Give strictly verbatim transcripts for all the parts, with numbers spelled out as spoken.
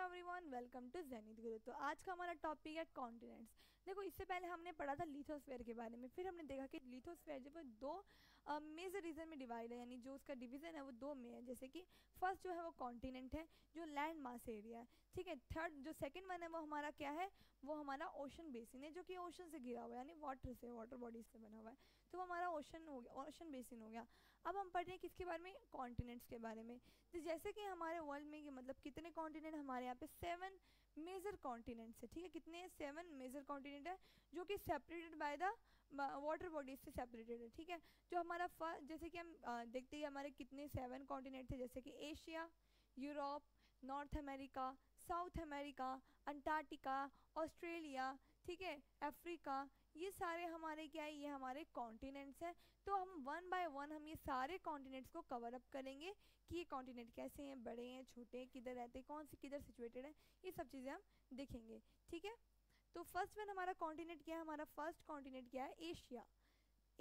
Hello everyone, welcome to Zenith Guru. तो आज का हमारा टॉपिक है कॉन्टिनेंट्स। देखो, इससे पहले हमने पढ़ा था लिथोस्फीयर के बारे में, फिर हमने देखा कि लिथोस्फीयर जो है दो मेजर रीजन में डिवाइड है, यानी जो उसका डिवीज़न है वो दो में है। जैसे कि फर्स्ट जो है वो कॉन्टिनेंट है जो लैंड मास एरिया है, ठीक है। थर्ड जो सेकेंड वन है वो हमारा क्या है, वो हमारा ओशन बेसिन है जो कि ओशन से घिरा हुआ है, यानी वाटर से, वाटर बॉडीज से बना हुआ है। तो वो हमारा ओशन हो गया, ओशन बेसिन हो गया। अब हम पढ़ रहे हैं किसके बारे में, कॉन्टिनेंट्स के बारे में। तो जैसे कि हमारे वर्ल्ड में मतलब कितने कॉन्टिनेंट, हमारे यहाँ पे सेवन मेजर कॉन्टिनेंट्स है, ठीक है। कितने, सेवन मेजर कॉन्टिनेंट है जो कि separated by the water bodies से सेपरेटेड है, ठीक है। जो हमारा फर्स्ट, जैसे कि हम आ, देखते हैं हमारे कितने सेवन कॉन्टिनेंट थे, जैसे कि Asia, Europe, North America, South America, Antarctica, Australia, ठीक है, अफ्रीका, ये सारे हमारे क्या है, ये हमारे कॉन्टिनेंट्स हैं। तो हम वन बाय वन हम ये सारे कॉन्टिनेंट्स को कवर अप करेंगे कि ये कॉन्टिनेंट कैसे हैं, बड़े हैं, छोटे हैं, किधर रहते हैं, कौन से किधर सिचुएटेड है, ये सब चीज़ें हम देखेंगे, ठीक है। तो फर्स्ट वन हमारा कॉन्टिनेंट क्या है, हमारा फर्स्ट कॉन्टिनेंट क्या है, एशिया।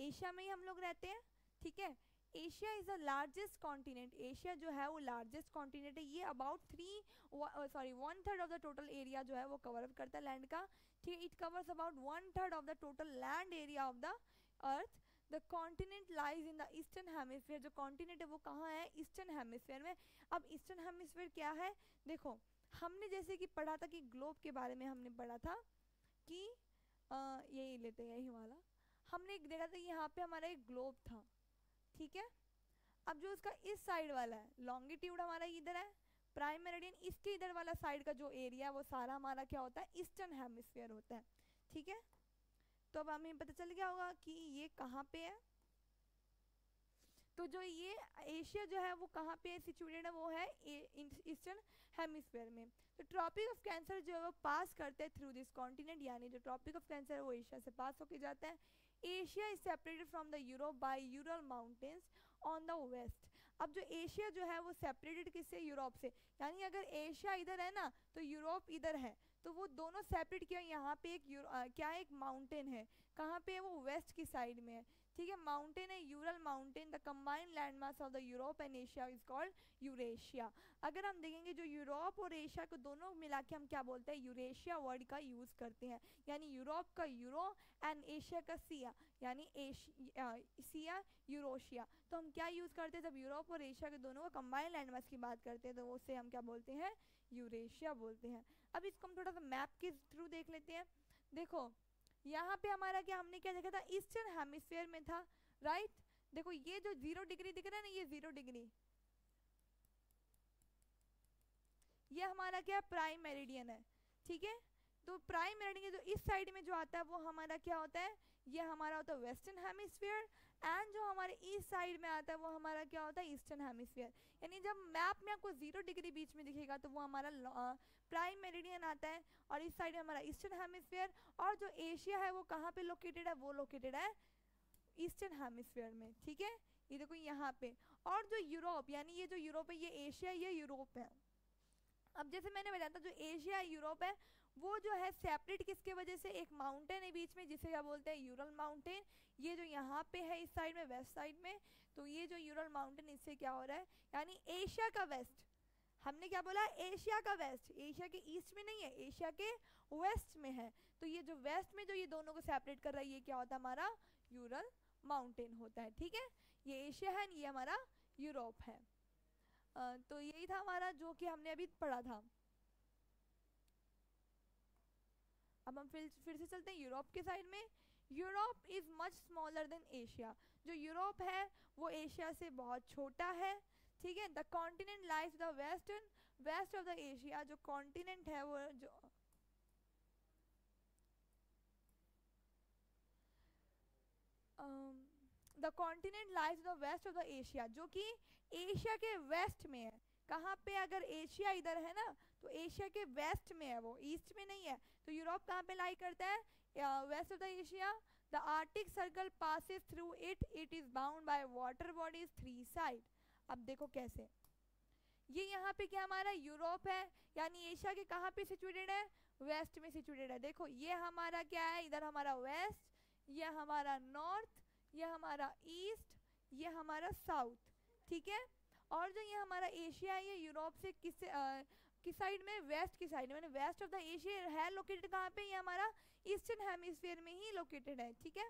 एशिया में ही हम लोग रहते हैं, ठीक है। Asia is the largest continent, Asia जो है वो लार्जेस्ट कॉन्टिनेंट है। ये about three sorry one third of the total area जो है वो कवर अप करता है लैंड का, ठीक है। It covers about one third of the total land area of the earth. The continent lies in the eastern hemisphere, जो continent है वो कहाँ है, ईस्टर्न हेमिसफेयर में। अब ईस्टर्न हेमिसफेयर क्या है, देखो हमने जैसे कि पढ़ा था कि ग्लोब के बारे में हमने पढ़ा था कि आ, यही लेते हैं, यही वाला हमने देखा था, यहाँ पे हमारा एक ग्लोब था, ठीक है। अब जो उसका इस साइड वाला है, लॉन्गिट्यूड हमारा इधर है, प्राइम मेरिडियन इसके इधर वाला साइड का जो एरिया है वो सारा हमारा क्या होता है, ईस्टर्न हेमिस्फीयर होता है, ठीक है। तो अब हमें पता चल गया होगा कि ये कहाँ पे है। तो जो ये एशिया जो है वो कहाँ पे सिचुएटेड है, वो है ईस्टर्न हेमिस्फीयर में। तो ट्रॉपिक ऑफ कैंसर जो है वो पास करते हैं थ्रू दिस कॉन्टिनेंट, यानी जो ट्रॉपिक ऑफ कैंसर है वो एशिया से पास होके जाता है। Asia is separated from the Europe by Ural mountains on the west. अब जो एशिया जो है वो सेपरेटेड किससे, यूरोप से, यानी अगर एशिया इधर है ना तो यूरोप इधर है, तो वो दोनों सेपरेट किया। यहाँ पे एक आ, क्या है, एक माउंटेन है, कहाँ पे है वो, वेस्ट की साइड में है, ठीक है। माउंटेन है Ural mountain. The combined land mass of the Europe and Asia is called Eurasia. अगर हम देखेंगे जो यूरोप और एशिया को दोनों मिला के हम क्या बोलते हैं, यूरेशिया वर्ड का यूज़ करते हैं, यानी यूरोप का यूरो एंड एशिया का सिया, यानी एशिया सिया यूरोशिया। तो हम क्या यूज़ करते हैं, जब यूरोप और एशिया के दोनों का कम्बाइंड लैंड मास की बात करते हैं तो उससे हम क्या बोलते हैं, यूरेशिया बोलते हैं। अब इसको हम थोड़ा सा मैप के थ्रू देख लेते हैं। देखो यहाँ पे हमारा क्या, हमने क्या देखा था, ईस्टर्न हेमिस्फीयर में था, राइट। देखो ये जो जीरो डिग्री दिख रहा है ना, ये जीरो डिग्री, ये हमारा क्या है, प्राइम मेरिडियन है, ठीक है। तो प्राइम मेरिडियन जो इस साइड में जो आता है वो हमारा क्या होता है, ये हमारा होता है वेस्टर्न हेमिस्फीयर, एंड जो हमारे ईस्ट साइड में आता है वो हमारा क्या होता है, ईस्टर्न हेमिस्फीयर। यानी जब मैप में आपको जीरो डिग्री बीच में दिखेगा तो वो हमारा प्राइम मेरिडियन आता है, और इस साइड में हमारा ईस्टर्न हेमिस्फीयर। और जो एशिया है वो कहाँ पे लोकेटेड है, वो लोकेटेड है ईस्टर्न हेमिस्फीयर में, ठीक है। ये देखो यहाँ पे, और जो यूरोप, यानी ये जो यूरोप है, ये एशिया, ये यूरोप है। अब जैसे मैंने बताया था, जो एशिया है, यूरोप है, वो जो है सेपरेट किसके वजह से, एक माउंटेन है बीच में जिसे क्या बोलते हैं, यूरल माउंटेन। ये जो यहाँ पे है इस साइड में, वेस्ट साइड में, तो ये जो यूरल माउंटेन, इससे क्या हो रहा है, यानी एशिया का वेस्ट, हमने क्या बोला, एशिया का वेस्ट, एशिया के ईस्ट में नहीं है, एशिया के वेस्ट में है। तो ये जो वेस्ट में जो ये दोनों को सेपरेट कर रहा है, ये क्या होता है, हमारा यूरल माउंटेन होता है, ठीक है। ये एशिया है, ये हमारा यूरोप है। आ, तो यही था हमारा जो कि हमने अभी पढ़ा था। अब हम फिर फिर से चलते हैं यूरोप के साइड में। Europe is much smaller than Asia, जो यूरोप है वो एशिया से बहुत छोटा है, ठीक है। The continent lies the western west of the Asia, जो कॉन्टिनेंट है वो जो the continent lies the west of the Asia, जो कि एशिया के वेस्ट में है। कहाँ पे, अगर एशिया इधर है ना तो एशिया के वेस्ट में है, वो ईस्ट में नहीं है। तो यूरोप कहाँ पे लाई करता है, west of the Asia. The Arctic circle passes through it, it is bound by water bodies three side. अब देखो कैसे, ये यहाँ पे क्या हमारा यूरोप है, यानी एशिया के कहाँ पे सिचुएटेड है, वेस्ट में सिचुएटेड है। देखो ये हमारा क्या है, इधर हमारा वेस्ट, यह हमारा नॉर्थ, यह हमारा ईस्ट, यह हमारा साउथ, ठीक है। और जो ये हमारा एशिया है, ये यूरोप से किससे की साइड में, वेस्ट की साइड में, वेस्ट ऑफ द एशिया है लोकेटेड कहाँ पे, ये हमारा ईस्टर्न हेमिस्फीयर में ही लोकेटेड है, ठीक है।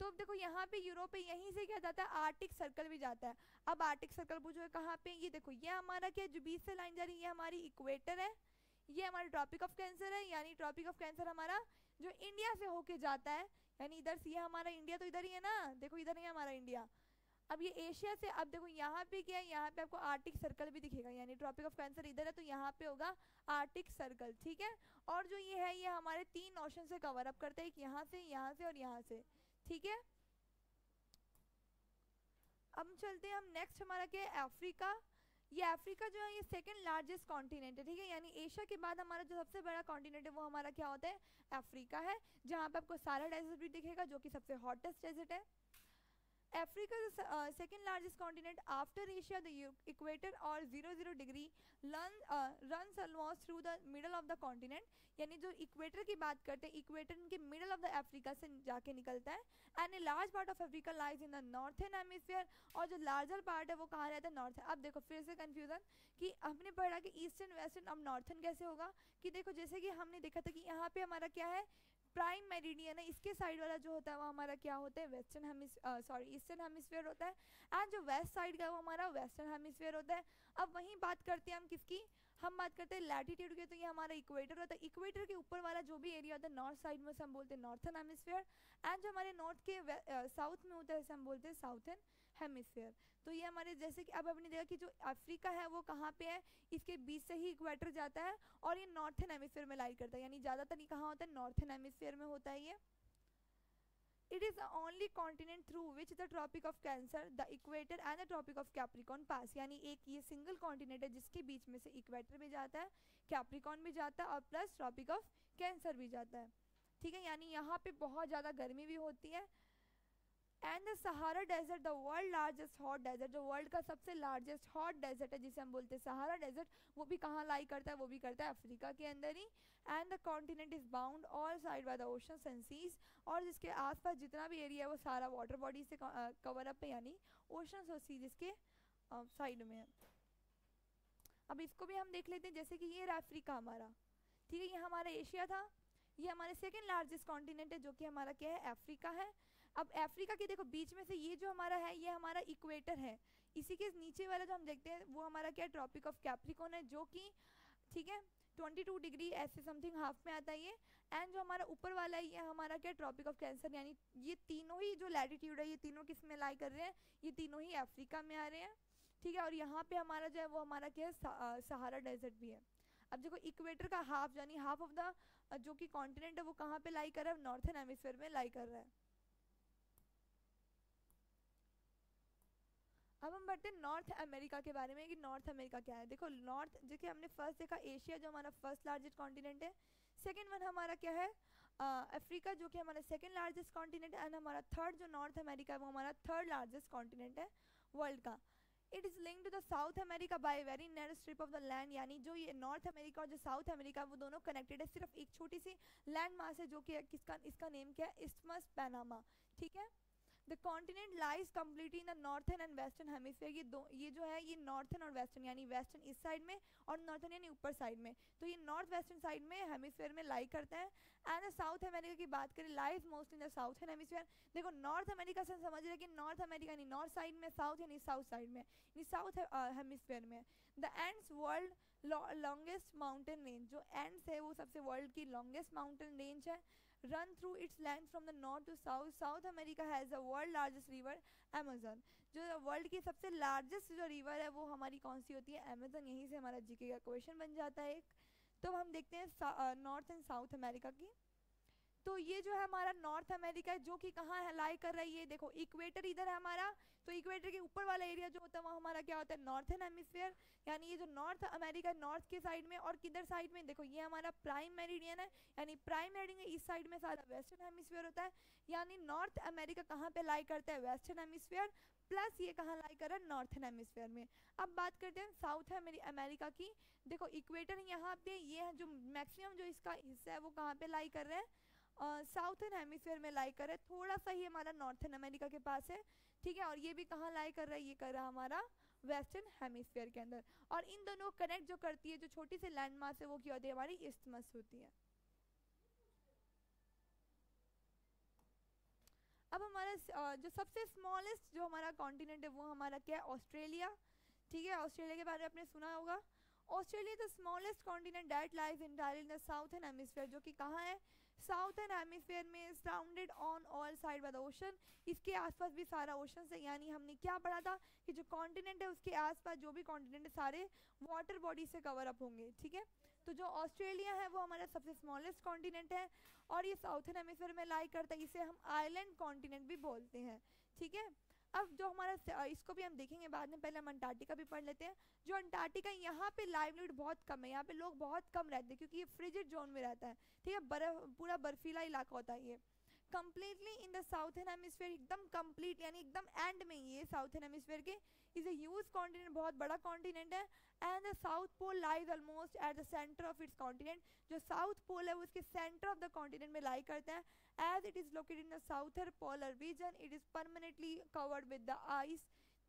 तो अब देखो यहाँ पे यूरोप पे यहीं से क्या जाता है, आर्टिक सर्कल भी जाता है। अब आर्टिक सर्कल पूछो कहाँ पे, ये देखो ये हमारा क्या जो बीच से लाइन जा रही है, ये हमारी इक्वेटर है, ये हमारा ट्रॉपिक ऑफ कैंसर है, यानी ट्रॉपिक ऑफ कैंसर हमारा जो इंडिया से होके जाता है, यानी इधर से ये हमारा इंडिया तो इधर ही है ना, देखो इधर ही हमारा इंडिया। अब ये एशिया से, अब देखो यहाँ पे क्या है, यहाँ पे आपको आर्टिक सर्कल भी दिखेगा, यानी ट्रॉपिक ऑफ कैंसर इधर है तो यहाँ पे होगा आर्टिक सर्कल, ठीक है। और जो ये है ये हमारे तीन ओशन से कवर अप करता है, एक यहाँ से, यहाँ से और यहाँ से, ठीक है। अब चलते हैं हम नेक्स्ट, हमारा क्या है अफ्रीका। ये अफ्रीका जो है ये सेकंड लार्जेस्ट कॉन्टिनेंट है, ठीक है, यानी एशिया के बाद हमारा जो सबसे बड़ा कॉन्टिनेंट है वो हमारा क्या होता है अफ्रीका है, जहाँ पे आपको सारा डेजर्ट भी दिखेगा जो कि सबसे हॉटेस्ट डेजर्ट है। Africa second largest continent after Asia, the equator और zero zero degree run run almost through the middle of the continent, यानी जो इक्वेटर की बात करते हैं इक्वेटर के मिडल ऑफ द अफ्रीका से जाके निकलता है। And a large part of Africa lies in the northern hemisphere, और जो लार्जर पार्ट है वो कहाँ रहता है नॉर्थ है। अब देखो फिर से कन्फ्यूज़न कि हमने पढ़ा कि ईस्टर्न वेस्टर्न, अब नॉर्थन कैसे होगा, कि देखो जैसे कि हमने देखा था कि यहाँ पर हमारा क्या है प्राइम मेरिडियन है, इसके साइड वाला जो होता है वो हमारा क्या होता है western hemis sorry eastern hemisphere होता है, एंड जो वेस्ट साइड का वो हमारा वेस्टर्न हेमिस्फीयर होता है। अब वहीं बात करते हैं हम किसकी, हम बात करते हैं लैटिट्यूड के, तो ये हमारा इक्वेटर होता है, इक्वेटर के ऊपर वाला जो भी एरिया होता है नॉर्थ साइड में हम बोलते हैं नॉर्थन हेमिस्फीयर, एंड जो हमारे नॉर्थ के साउथ में होता है हम बोलते हैं साउथर्न हेमिस्फीयर। तो ये हमारे जैसे कि अब हमने देखा कि जो अफ्रीका है वो कहाँ पे है, इसके बीच से ही इक्वेटर जाता है और ये नॉर्थन हेमिस्फीयर में लाई करता है, यानी ज़्यादातर ये कहाँ होता है नॉर्थन हेमिस्फीयर में होता है ये। It is the only continent through which the Tropic of Cancer, the Equator and the Tropic of Capricorn pass, यानी एक ये सिंगल कॉन्टिनेंट है जिसके बीच में से इक्वेटर भी जाता है, कैप्रिकॉन भी जाता है और प्लस ट्रॉपिक ऑफ कैंसर भी जाता है, ठीक है। यानी यहाँ पे बहुत ज़्यादा गर्मी भी होती है। And the Sahara desert, the world largest hot desert, जो वर्ल्ड का सबसे लार्जेस्ट हॉट डेजर्ट है जिसे हम बोलते हैं सहारा डेजर्ट, वो भी कहाँ लाई करता है, वो भी करता है अफ्रीका के अंदर ही। And the continent is bound all side by the oceans and seas, और जिसके आसपास जितना भी एरिया है वो सारा वाटर बॉडी से कवर अप है, यानी ओशंस और सीज इसके साइड में है। अब इसको भी हम देख लेते हैं, जैसे कि ये अफ्रीका हमारा, ठीक है, ये हमारा एशिया था, ये हमारे सेकेंड लार्जेस्ट कॉन्टिनेंट है जो कि हमारा क्या है अफ्रीका है। अब अफ्रीका के देखो बीच में से ये जो हमारा है ये हमारा इक्वेटर है, इसी के नीचे वाला जो हम देखते हैं वो हमारा क्या है ट्रॉपिक ऑफ कैप्रिकॉन है जो कि ठीक है बाईस डिग्री ऐसे समथिंग हाफ में आता है ये। एंड जो हमारा ऊपर वाला है ये हमारा क्या है ट्रॉपिक ऑफ कैंसर, यानी ये तीनों ही जो लैटिट्यूड है ये तीनों किस में लाई कर रहे हैं, ये तीनों ही अफ्रीका में आ रहे हैं, ठीक है। और यहाँ पर हमारा जो है वो हमारा क्या है सहारा डेजर्ट भी है। अब देखो इक्वेटर का हाफ यानी हाफ ऑफ द जो कि कॉन्टिनेंट है वो कहाँ पे लाई कर रहा है नॉर्थन हेमिस्फीयर में लाई कर रहा है। अब हम बढ़ते हैं नॉर्थ अमेरिका के बारे में कि नॉर्थ अमेरिका क्या है। देखो नॉर्थ जो कि हमने फर्स्ट देखा एशिया जो हमारा फर्स्ट लार्जेस्ट कॉन्टिनेंट है, सेकंड वन हमारा क्या है अफ्रीका जो कि हमारा सेकंड लार्जेस्ट कॉन्टिनेंट, एंड हमारा थर्ड जो नॉर्थ अमेरिका है वो हमारा थर्ड लार्जेस्ट कॉन्टिनेंट है वर्ल्ड का। It is link to the South America by very narrow strip of the land, यानी जो ये नॉर्थ अमेरिका और जो साउथ अमेरिका वो दोनों कनेक्टेड है, सिर्फ एक छोटी सी लैंड मास है जो कि किसका, इसका नेम क्या है इस्थमस पनामा, ठीक है। The continent lies completely in the northern and western hemisphere, ये दो ये जो है ये नॉर्थन और वेस्टर्न, यानी वेस्टर्न इस साइड में और नॉर्थन यानी ऊपर साइड में, तो ये नॉर्थ वेस्टर्न साइड में हेमिस्फीयर में लाई करता है। एंड द साउथ अमेरिका की बात करें lies mostly in the southern hemisphere, देखो नॉर्थ अमेरिका से समझ रहे कि नॉर्थ अमेरिका यानी नॉर्थ साइड में, साउथ यानी साउथ साइड में, यानी साउथ हेमिस्फीयर में। The Andes world longest mountain range, जो एंड्स है वो सबसे वर्ल्ड की लॉन्गेस्ट माउंटेन रेंज है। Run through its land from the north to south, South America has the world largest river Amazon, जो वर्ल्ड की सबसे लार्जेस्ट जो रिवर है वो हमारी कौन सी होती है अमेजन। यहीं से हमारा जीके का क्वेश्चन बन जाता है एक। तो हम देखते हैं नॉर्थ एंड साउथ अमेरिका की, तो ये जो है हमारा नॉर्थ अमेरिका है जो कि कहाँ है लाई कर रही है, देखो इक्वेटर इधर है हमारा, तो इक्वेटर के ऊपर वाला एरिया जो होता है वो हमारा क्या होता है नॉर्थन हेमिस्फीयर, यानी ये जो नॉर्थ अमेरिका नॉर्थ के साइड में, और किधर साइड में देखो ये हमारा प्राइम मेरिडियन है, यानी प्राइम मेरिडियन इस साइड में सारा वेस्टर्न हेमिस्फीयर होता है, यानी नॉर्थ अमेरिका कहाँ पर लाई करता है वेस्टर्न हेमिस्फीयर, प्लस ये कहाँ लाई कर रहा है नॉर्थन हेमिस्फीयर में। अब बात करते हैं साउथ अमेरिका की, देखो इक्वेटर यहाँ पे ये है जो मैक्सिमम जो इसका हिस्सा है वो कहाँ पर लाई कर रहा है साउथर्न हेमिस्फीयर में लाई कर रहा है, थोड़ा सा ही हमारा नॉर्थन अमेरिका के पास है, ठीक है। और ये भी कहाँ लाई कर रहा है, ये कर रहा है हमारा वेस्टर्न हेमिस्फीयर के अंदर, और इन दोनों कनेक्ट जो करती है जो छोटी सी लैंड मास है वो क्या होती है, हमारी इस्थमस होती है। अब हमारा जो सबसे स्मॉलेस्ट जो हमारा कॉन्टिनेंट है वो हमारा क्या है, ऑस्ट्रेलिया। ठीक है, ऑस्ट्रेलिया के बारे में आपने सुना होगा। Australia the smallest continent that lies entirely in the southern hemisphere, जो कि कहाँ है, साउथर्न हेमिस्फीयर में, surrounded on all side by the ocean. इसके आसपास भी सारा ओशन है, यानी हमने क्या पढ़ा था कि जो कॉन्टिनेंट है उसके आसपास जो भी कॉन्टिनेंट है सारे वाटर बॉडी से कवर अप होंगे। ठीक है, तो जो ऑस्ट्रेलिया है वो हमारा सबसे स्मॉलेस्ट कॉन्टिनेंट है और ये साउथर्न हेमिस्फीयर में लाई करता है, इसे हम आइलैंड कॉन्टिनेंट भी बोलते हैं। ठीक है, अब जो हमारा इसको भी हम देखेंगे बाद में, पहले हम अंटार्कटिका भी पढ़ लेते हैं। जो अंटार्कटिका, यहाँ पे लाइवलीहुड बहुत कम है, यहाँ पे लोग बहुत कम रहते हैं क्योंकि ये फ्रिजिड जोन में रहता है। ठीक है, बर्फ पूरा बर्फीला इलाका होता है ये। Completely in the southern hemisphere, एकदम कम्प्लीट यानी एकदम एंड में ही है साउथर्न हेमिस्फीयर के। इज ए ह्यूज कॉन्टिनेंट, बहुत बड़ा कॉन्टिनेंट है। And the South Pole lies almost at the centre of its continent, जो साउथ पोल है वो उसके सेंटर ऑफ द कॉन्टिनेंट में लाई करता है। As it is located in the southern polar region, it is permanently covered with the ice,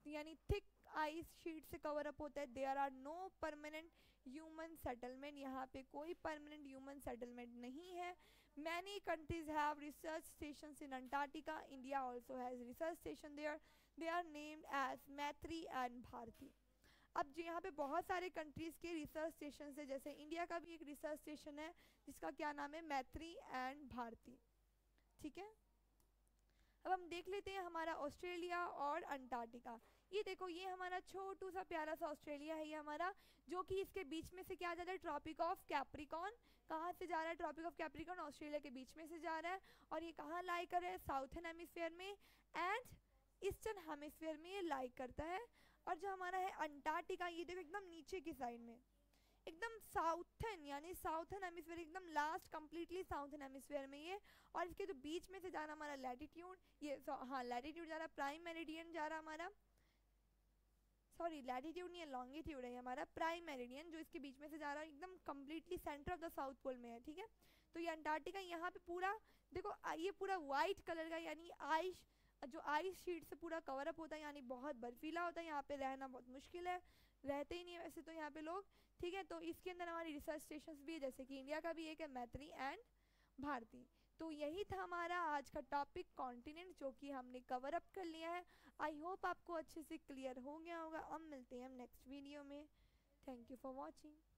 यानी thick ice sheet से cover up होता है। There are no permanent human settlement, यहाँ पे कोई परमानेंट ह्यूमन सेटलमेंट नहीं है। Many countries have research station in Antarctica, India also has research station there, they are named as Maitri and Bharati. अब जो यहाँ पे बहुत सारे कंट्रीज़ के रिसर्च स्टेशन है, जैसे इंडिया का भी एक रिसर्च स्टेशन है जिसका क्या नाम है, मैत्री एंड भारती। ठीक है, अब हम देख लेते हैं हमारा ऑस्ट्रेलिया और अंटार्कटिका। ये देखो, ये हमारा छोटू सा प्यारा सा ऑस्ट्रेलिया है, ये हमारा, जो कि इसके बीच में से क्या जा रहा है, ट्रॉपिक ऑफ कैप्रिकॉर्न। कहाँ से जा रहा है, ट्रॉपिक ऑफ कैप्रिकॉर्न ऑस्ट्रेलिया के बीच में से जा रहा है, और ये कहाँ लाई कर रहा है, साउथर्न हेमिस्फीयर में एंड ईस्टर्न हेमिस्फीयर में ये लाई करता है। और जो हमारा है अंटार्कटिका, ये देखो एकदम नीचे की साइड में, एकदम साउथर्न यानी साउथर्न हेमिस्फीयर, एकदम लास्ट कम्प्लीटली साउथर्न हेमिस्फीयर में ये, और इसके जो बीच में से जा रहा हमारा लैटिट्यूड, ये हाँ लैटिट्यूड जा रहा, प्राइम मेरिडियन जा रहा हमारा, सॉरी लैटिट्यूड नहीं है, लॉन्गिट्यूड है हमारा, प्राइम मेरिडियन जो इसके बीच में से जा रहा है, एकदम completely centre of the South Pole में है। ठीक है, तो ये अंटार्कटिका, यहाँ पे पूरा देखो ये पूरा वाइट कलर का, यानी आइस, जो आइस शीट से पूरा कवर अप होता है, यानी बहुत बर्फीला होता है, यहाँ पे रहना बहुत मुश्किल है, रहते ही नहीं है वैसे तो यहाँ पे लोग। ठीक है, तो इसके अंदर हमारी रिसर्च स्टेशंस भी है, जैसे कि इंडिया का भी एक है, मैत्री एंड भारती। तो यही था हमारा आज का टॉपिक कॉन्टिनेंट, जो कि हमने कवर अप कर लिया है। आई होप आपको अच्छे से क्लियर हो गया होगा। अब मिलते हैं हम नेक्स्ट वीडियो में। Thank you for watching.